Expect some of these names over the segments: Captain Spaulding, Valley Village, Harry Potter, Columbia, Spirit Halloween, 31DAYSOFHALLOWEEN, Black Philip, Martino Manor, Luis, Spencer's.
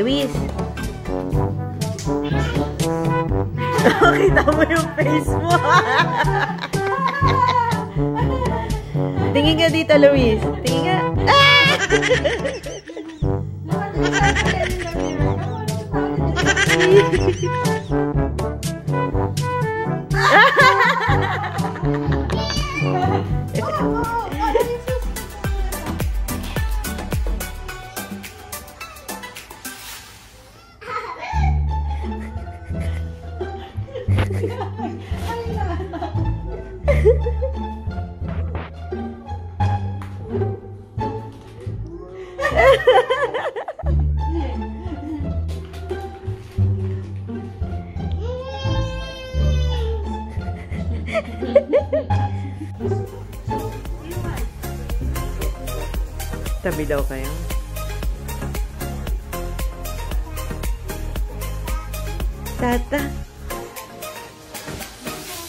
Luis! Nakita mo yung face mo! Tingin ka dito, Luis! Tingin ka! Ah! Tabi daw kayo. Tata. Dance,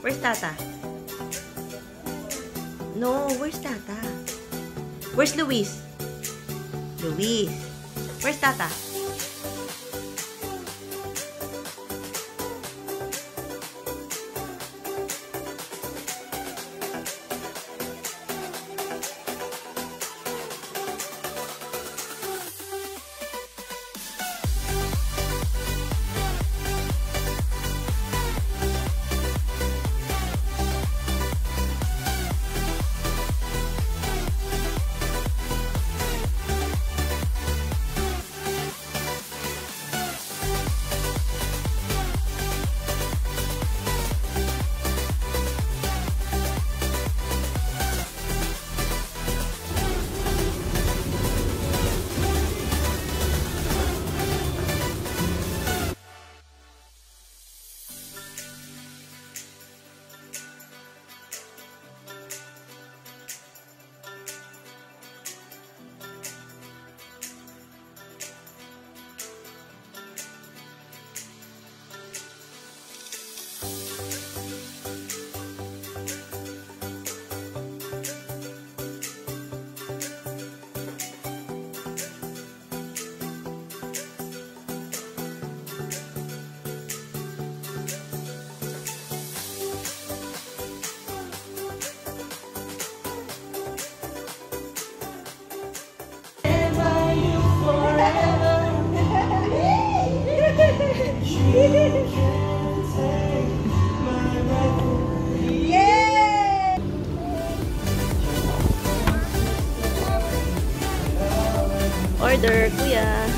Where's Tata? No, where's Tata? Where's Luis? Luis. Where's Tata? Order, kuya.